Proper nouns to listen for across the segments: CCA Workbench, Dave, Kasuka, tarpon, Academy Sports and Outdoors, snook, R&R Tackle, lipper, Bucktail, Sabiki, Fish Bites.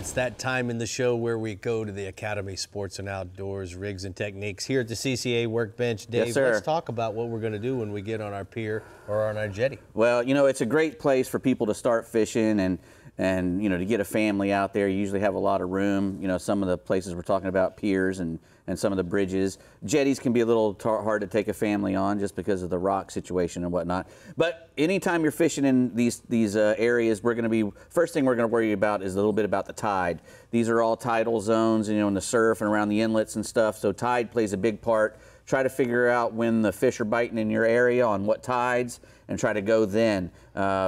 It's that time in the show where we go to the Academy Sports and Outdoors Rigs and Techniques here at the CCA Workbench. Dave, yes, sir. Let's talk about what we're going to do when we get on our pier or on our jetty. Well, you know, it's a great place for people to start fishing and you know, to get a family out there. You usually have a lot of room. You know, some of the places we're talking about, piers and some of the bridges. Jetties can be a little hard to take a family on just because of the rock situation and whatnot. But anytime you're fishing in these areas, we're going to be, first thing we're going to worry about is a little bit about the tide. These are all tidal zones, you know, in the surf and around the inlets and stuff. So tide plays a big part. Try to figure out when the fish are biting in your area, on what tides, and try to go then.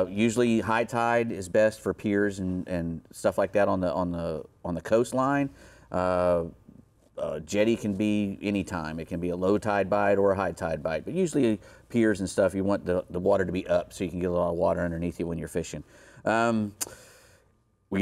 Usually high tide is best for piers and stuff like that on the coastline. Jetty can be any time. It can be a low tide bite or a high tide bite, but usually piers and stuff, you want the water to be up so you can get a lot of water underneath you when you're fishing. We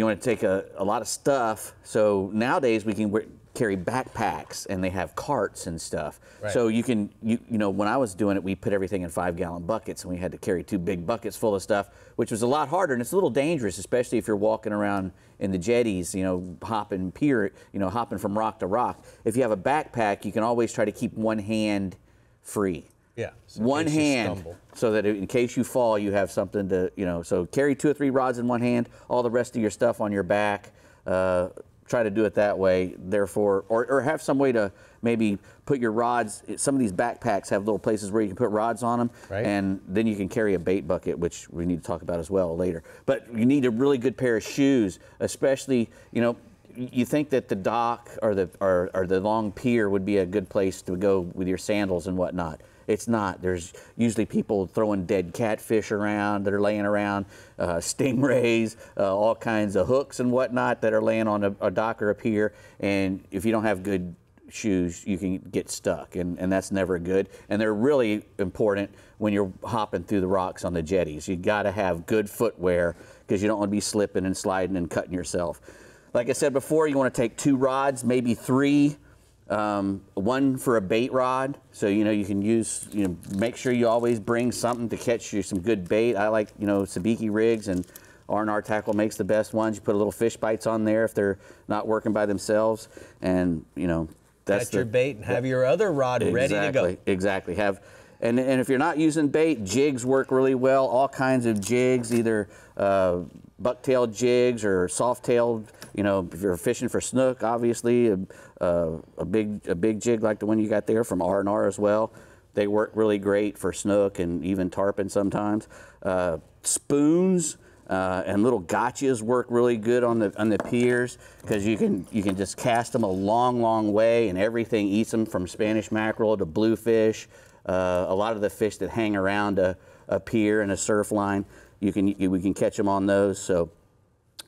want to take a lot of stuff, so nowadays we can carry backpacks and they have carts and stuff. Right. So you can, you know, when I was doing it, we put everything in 5-gallon buckets and we had to carry 2 big buckets full of stuff, which was a lot harder and it's a little dangerous, especially if you're walking around in the jetties, you know, hopping pier, you know, hopping from rock to rock. If you have a backpack, you can always try to keep one hand free. Yeah. So one hand, so that in case you fall, you have something to, you know, so carry 2 or 3 rods in one hand, all the rest of your stuff on your back. Try to do it that way, therefore, or have some way to maybe put your rods. Some of these backpacks have little places where you can put rods on them, right. And then you can carry a bait bucket, which we need to talk about as well later. But you need a really good pair of shoes, especially, you know, you think that the dock or the long pier would be a good place to go with your sandals and whatnot. It's not. There's usually people throwing dead catfish around that are laying around, stingrays, all kinds of hooks and whatnot that are laying on a dock or a pier. And if you don't have good shoes, you can get stuck, and that's never good. And they're really important when you're hopping through the rocks on the jetties. You got to have good footwear because you don't want to be slipping and sliding and cutting yourself. Like I said before, you want to take 2 rods, maybe 3. One for a bait rod, so you know you can use. You know, make sure you always bring something to catch you some good bait. I like, you know, Sabiki rigs and R&R Tackle makes the best ones. You put a little fish bites on there if they're not working by themselves, and you know that's your bait. And have your other rod ready to go. Exactly. Have and if you're not using bait, jigs work really well. All kinds of jigs, either bucktail jigs or soft tailed. You know, if you're fishing for snook, obviously a big jig like the one you got there from R&R as well. They work really great for snook and even tarpon sometimes. Spoons and little gotchas work really good on the piers because you can just cast them a long way and everything eats them, from Spanish mackerel to bluefish. A lot of the fish that hang around a pier and a surf line, we can catch them on those. So,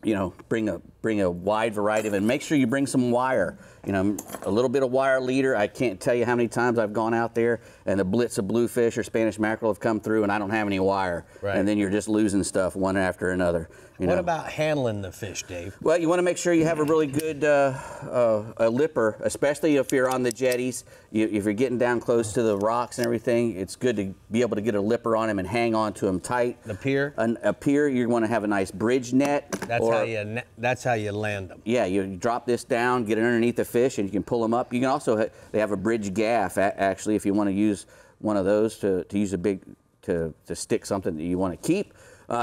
you know, bring a wide variety of it. And make sure you bring some wire. You know, a little bit of wire leader. I can't tell you how many times I've gone out there and the blitz of bluefish or Spanish mackerel have come through and I don't have any wire. Right. And then you're just losing stuff one after another. You know. What about handling the fish, Dave? Well, you want to make sure you have a really good a lipper, especially if you're on the jetties. If you're getting down close to the rocks and everything, it's good to be able to get a lipper on him and hang on to him tight. The pier? A pier, you want to have a nice bridge net. That's how you land them. Yeah, you drop this down, get it underneath the fish, and you can pull them up. You can also, they have a bridge gaff, actually, if you want to use one of those to use a big, to stick something that you want to keep.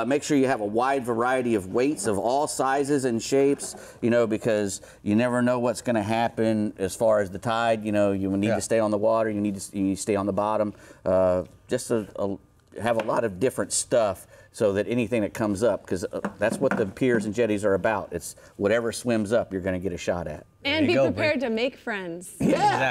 Make sure you have a wide variety of weights of all sizes and shapes, you know, because you never know what's going to happen as far as the tide. You know, you need to stay on the water, you need to stay on the bottom. Just have a lot of different stuff so that anything that comes up, because that's what the piers and jetties are about. It's whatever swims up, you're going to get a shot at. And be prepared to make friends. Yeah,